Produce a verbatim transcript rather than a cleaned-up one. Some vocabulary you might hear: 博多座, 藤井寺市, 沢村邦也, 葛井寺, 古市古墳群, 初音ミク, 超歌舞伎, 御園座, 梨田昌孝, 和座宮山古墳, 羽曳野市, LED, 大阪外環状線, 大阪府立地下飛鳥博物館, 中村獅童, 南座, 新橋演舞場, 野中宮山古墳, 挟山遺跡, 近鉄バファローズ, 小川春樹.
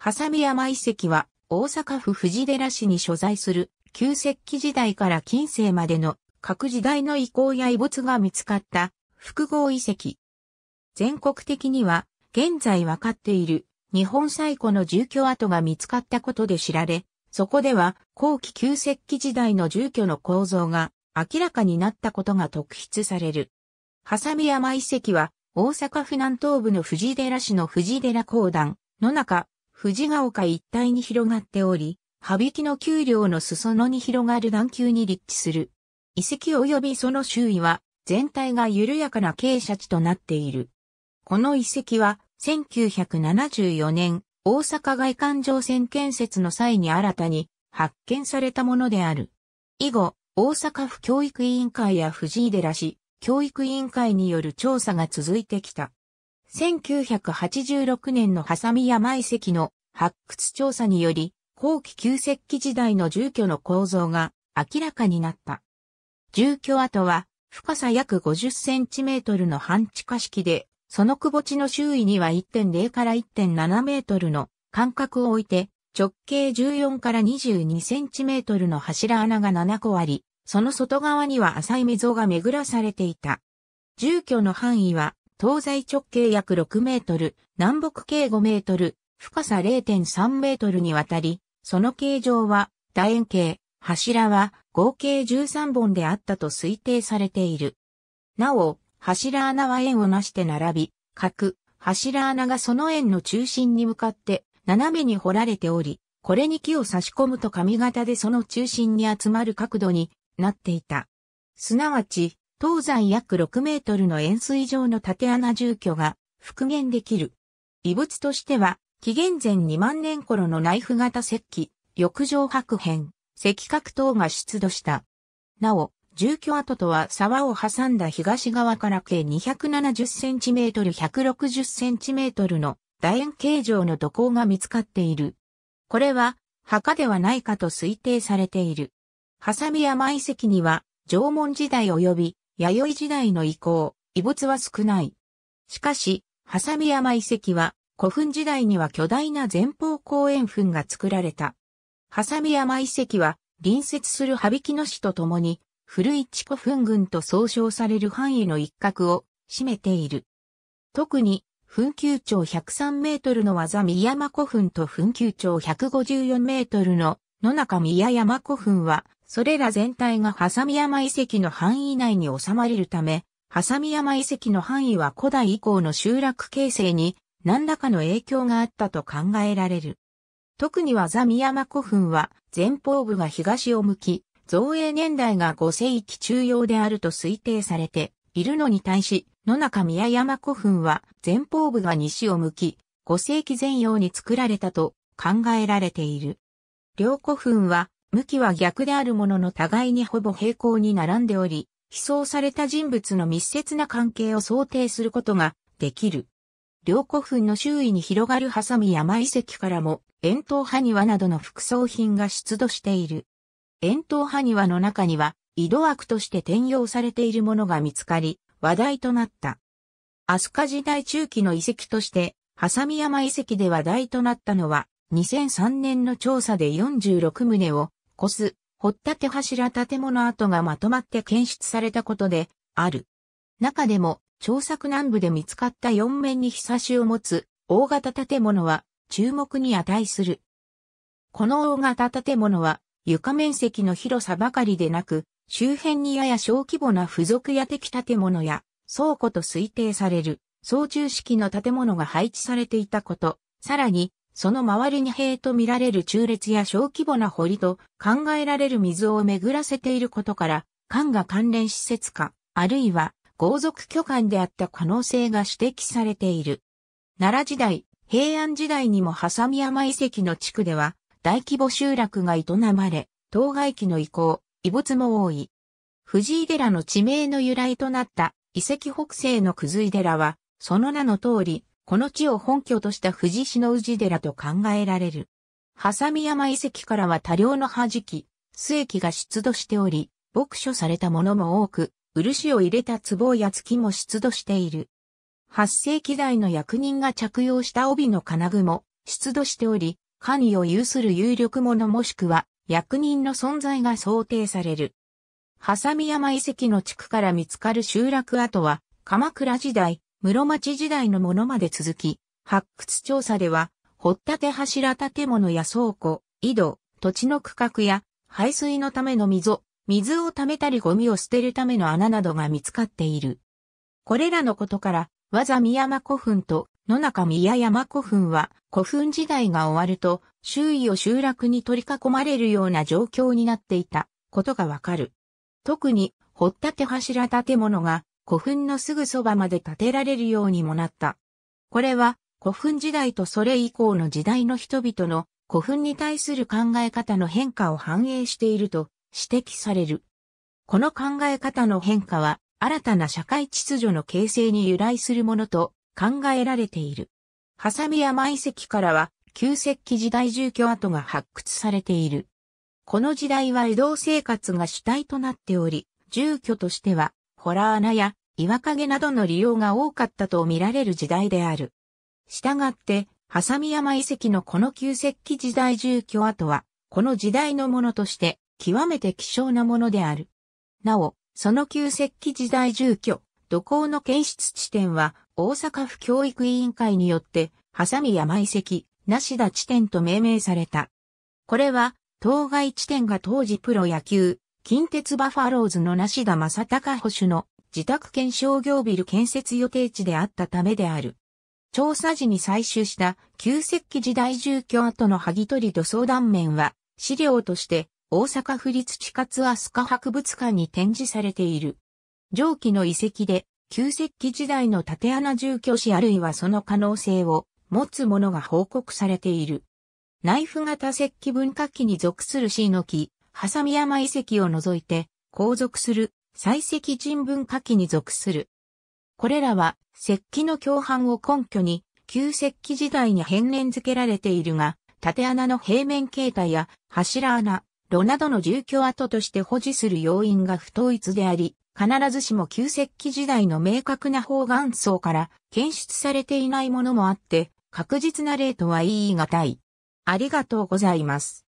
挟山遺跡は大阪府藤寺市に所在する旧石器時代から近世までの各時代の遺構や遺物が見つかった複合遺跡。全国的には現在わかっている日本最古の住居跡が見つかったことで知られ、そこでは後期旧石器時代の住居の構造が明らかになったことが特筆される。挟山遺跡は大阪府南東部の藤寺市の藤寺公団、野中、藤ヶ丘一帯に広がっており、羽曳の丘陵の裾野に広がる段丘に立地する。遺跡及びその周囲は全体が緩やかな傾斜地となっている。この遺跡はせんきゅうひゃくななじゅうよねん大阪外環状線建設の際に新たに発見されたものである。以後、大阪府教育委員会や藤寺市教育委員会による調査が続いてきた。せんきゅうひゃくはちじゅうろくねんの挟山遺跡の発掘調査により、後期旧石器時代の住居の構造が明らかになった。住居跡は深さ約ごじゅっセンチメートルの半地下式で、そのくぼ地の周囲には いってんゼロ から いってんななメートルの間隔を置いて、直径じゅうよんからにじゅうにセンチメートルの柱穴がななこあり、その外側には浅い溝が巡らされていた。住居の範囲は、東西直径約ろくメートル、南北計ごメートル、深さ れいてんさんメートルにわたり、その形状は楕円形、柱は合計じゅうさんぼんであったと推定されている。なお、柱穴は円をなして並び、各柱穴がその円の中心に向かって斜めに掘られており、これに木を差し込むと紙型でその中心に集まる角度になっていた。すなわち、東西約ろくメートルの円錐状の縦穴住居が復元できる。遺物としては、紀元前にまんねん頃のナイフ型石器、翼状薄片、石角等が出土した。なお、住居跡とは沢を挟んだ東側から計 にひゃくななじゅっセンチメートル ひゃくろくじゅっセンチメートル の楕円形状の土坑が見つかっている。これは墓ではないかと推定されている。挟山遺跡には縄文時代及び弥生時代の遺構、遺物は少ない。しかし、挟山遺跡は古墳時代には巨大な前方後円墳が作られた。挟山遺跡は隣接する羽曳野市とともに古市古墳群と総称される範囲の一角を占めている。特に墳丘長ひゃくさんメートルの和座宮山古墳と墳丘長ひゃくごじゅうよんメートルの野中宮山古墳はそれら全体が挟山遺跡の範囲内に収まれるため、挟山遺跡の範囲は古代以降の集落形成に何らかの影響があったと考えられる。特に和座宮山古墳は前方部が東を向き、造営年代がごせいき中央であると推定されているのに対し、野中宮山古墳は前方部が西を向き、ごせいきぜん葉に作られたと考えられている。両古墳は、向きは逆であるものの互いにほぼ平行に並んでおり、被葬された人物の密接な関係を想定することができる。両古墳の周囲に広がる挟山遺跡からも、円筒埴輪などの副葬品が出土している。円筒埴輪の中には、井戸枠として転用されているものが見つかり、話題となった。飛鳥時代中期の遺跡として、挟山遺跡で話題となったのは、にせんさんねんの調査でよんじゅうろくとうを、越す、掘ったて柱建物跡がまとまって検出されたことで、ある。中でも、調査区南部で見つかったよんめんにひさしを持つ、大型建物は、注目に値する。この大型建物は、床面積の広さばかりでなく、周辺にやや小規模な付属屋的建物や、倉庫と推定される、操縦式の建物が配置されていたこと、さらに、その周りに塀と見られる中列や小規模な堀と考えられる溝を巡らせていることから、館が関連施設か、あるいは豪族居館であった可能性が指摘されている。奈良時代、平安時代にも挟山遺跡の地区では、大規模集落が営まれ、当該期の遺構、遺物も多い。藤井寺の地名の由来となった遺跡北西の葛井寺は、その名の通り、この地を本拠とした富士市の宇治寺と考えられる。挟山遺跡からは多量の羽敷、須液が出土しており、牧書されたものも多く、漆を入れた壺や月も出土している。はっせいきだいの役人が着用した帯の金具も出土しており、官位を有する有力者もしくは役人の存在が想定される。挟山遺跡の地区から見つかる集落跡は、鎌倉時代、室町時代のものまで続き、発掘調査では、掘立柱建物や倉庫、井戸、土地の区画や、排水のための溝、水を溜めたりゴミを捨てるための穴などが見つかっている。これらのことから、和座見山古墳と野中宮山古墳は、古墳時代が終わると、周囲を集落に取り囲まれるような状況になっていたことがわかる。特に、掘立柱建物が古墳のすぐそばまで建てられるようにもなった。これは、古墳時代とそれ以降の時代の人々の古墳に対する考え方の変化を反映していると指摘される。この考え方の変化は新たな社会秩序の形成に由来するものと考えられている。挟山遺跡からは旧石器時代住居跡が発掘されている。この時代は移動生活が主体となっており、住居としては洞穴や岩陰などの利用が多かったと見られる時代である。したがって、挟山遺跡のこの旧石器時代住居跡は、この時代のものとして、極めて希少なものである。なお、その旧石器時代住居、土坑の検出地点は、大阪府教育委員会によって、挟山遺跡、梨田地点と命名された。これは、当該地点が当時プロ野球、近鉄バファローズの梨田昌孝捕手の自宅兼商業ビル建設予定地であったためである。調査時に採取した旧石器時代住居跡の剥ぎ取り土層断面は資料として大阪府立地下飛鳥博物館に展示されている。上記の遺跡で旧石器時代の縦穴住居史あるいはその可能性を持つものが報告されている。内府型石器文化期に属する椎の木、挟山遺跡を除いて後続する採石人文化期に属する。これらは石器の共犯を根拠に旧石器時代に変連付けられているが、縦穴の平面形態や柱穴、炉などの住居跡として保持する要因が不統一であり、必ずしも旧石器時代の明確な方眼層から検出されていないものもあって、確実な例とは言い難い。ありがとうございます。